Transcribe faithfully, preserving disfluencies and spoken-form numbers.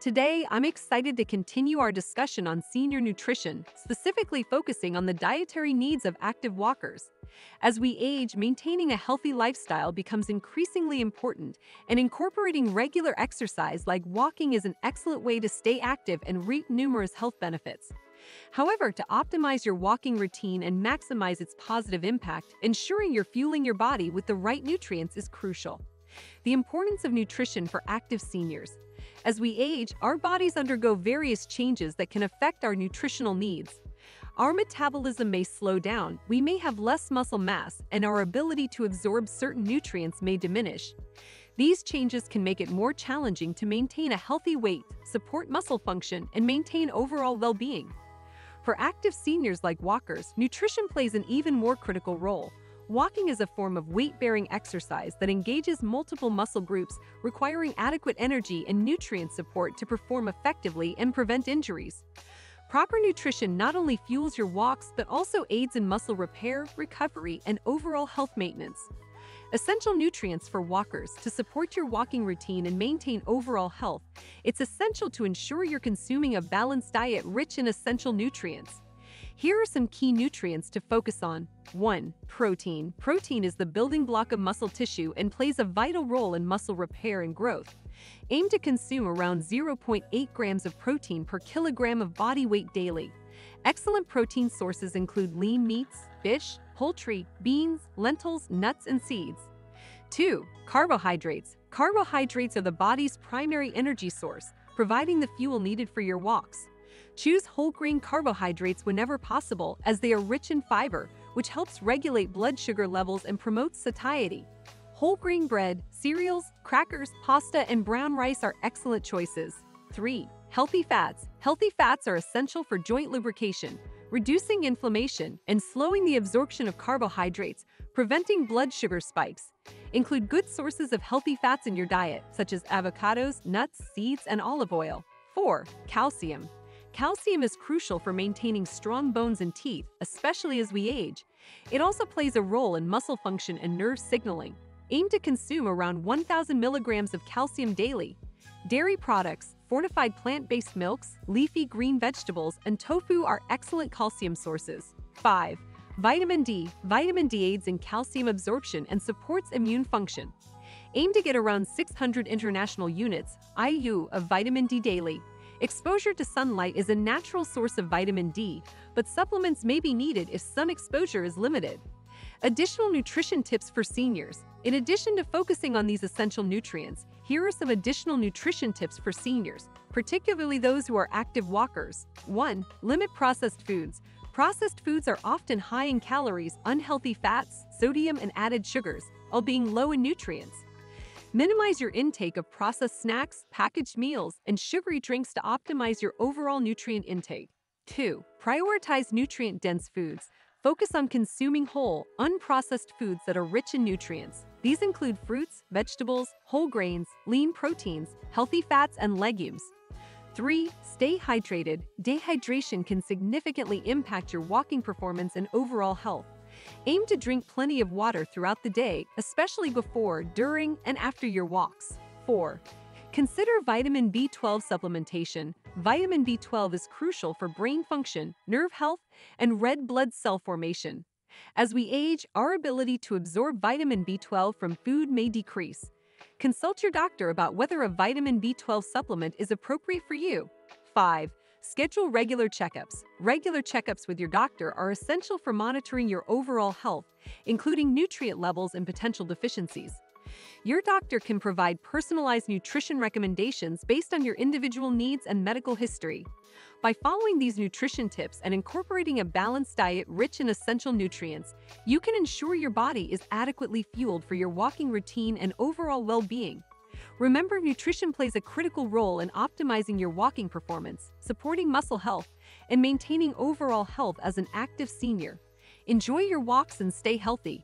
Today, I'm excited to continue our discussion on senior nutrition, specifically focusing on the dietary needs of active walkers. As we age, maintaining a healthy lifestyle becomes increasingly important, and incorporating regular exercise like walking is an excellent way to stay active and reap numerous health benefits. However, to optimize your walking routine and maximize its positive impact, ensuring you're fueling your body with the right nutrients is crucial. The importance of nutrition for active seniors. As we age, our bodies undergo various changes that can affect our nutritional needs. Our metabolism may slow down, we may have less muscle mass, and our ability to absorb certain nutrients may diminish. These changes can make it more challenging to maintain a healthy weight, support muscle function, and maintain overall well-being. For active seniors like walkers, nutrition plays an even more critical role. Walking is a form of weight-bearing exercise that engages multiple muscle groups, requiring adequate energy and nutrient support to perform effectively and prevent injuries. Proper nutrition not only fuels your walks but also aids in muscle repair, recovery, and overall health maintenance. Essential nutrients for walkers. To support your walking routine and maintain overall health, it's essential to ensure you're consuming a balanced diet rich in essential nutrients. Here are some key nutrients to focus on. one Protein. Protein is the building block of muscle tissue and plays a vital role in muscle repair and growth. Aim to consume around zero point eight grams of protein per kilogram of body weight daily. Excellent protein sources include lean meats, fish, poultry, beans, lentils, nuts, and seeds. two Carbohydrates. Carbohydrates are the body's primary energy source, providing the fuel needed for your walks. Choose whole grain carbohydrates whenever possible, as they are rich in fiber, which helps regulate blood sugar levels and promotes satiety. Whole grain bread, cereals, crackers, pasta, and brown rice are excellent choices. three Healthy fats. Healthy fats are essential for joint lubrication, reducing inflammation, and slowing the absorption of carbohydrates, preventing blood sugar spikes. Include good sources of healthy fats in your diet, such as avocados, nuts, seeds, and olive oil. four Calcium. Calcium is crucial for maintaining strong bones and teeth, especially as we age. It also plays a role in muscle function and nerve signaling. Aim to consume around one thousand milligrams of calcium daily. Dairy products, fortified plant-based milks, leafy green vegetables, and tofu are excellent calcium sources. five Vitamin D. Vitamin D aids in calcium absorption and supports immune function. Aim to get around six hundred international units I U of vitamin D daily. Exposure to sunlight is a natural source of vitamin D, but supplements may be needed if sun exposure is limited. Additional nutrition tips for seniors. In addition to focusing on these essential nutrients, here are some additional nutrition tips for seniors, particularly those who are active walkers. one Limit processed foods. Processed foods are often high in calories, unhealthy fats, sodium, and added sugars, all being low in nutrients. Minimize your intake of processed snacks, packaged meals, and sugary drinks to optimize your overall nutrient intake. two Prioritize nutrient-dense foods. Focus on consuming whole, unprocessed foods that are rich in nutrients. These include fruits, vegetables, whole grains, lean proteins, healthy fats, and legumes. three Stay hydrated. Dehydration can significantly impact your walking performance and overall health. Aim to drink plenty of water throughout the day, especially before, during, and after your walks. four Consider vitamin B twelve supplementation. Vitamin B twelve is crucial for brain function, nerve health, and red blood cell formation. As we age, our ability to absorb vitamin B twelve from food may decrease. Consult your doctor about whether a vitamin B twelve supplement is appropriate for you. five Schedule regular checkups. Regular checkups with your doctor are essential for monitoring your overall health, including nutrient levels and potential deficiencies. Your doctor can provide personalized nutrition recommendations based on your individual needs and medical history. By following these nutrition tips and incorporating a balanced diet rich in essential nutrients, you can ensure your body is adequately fueled for your walking routine and overall well-being. Remember, nutrition plays a critical role in optimizing your walking performance, supporting muscle health, and maintaining overall health as an active senior. Enjoy your walks and stay healthy.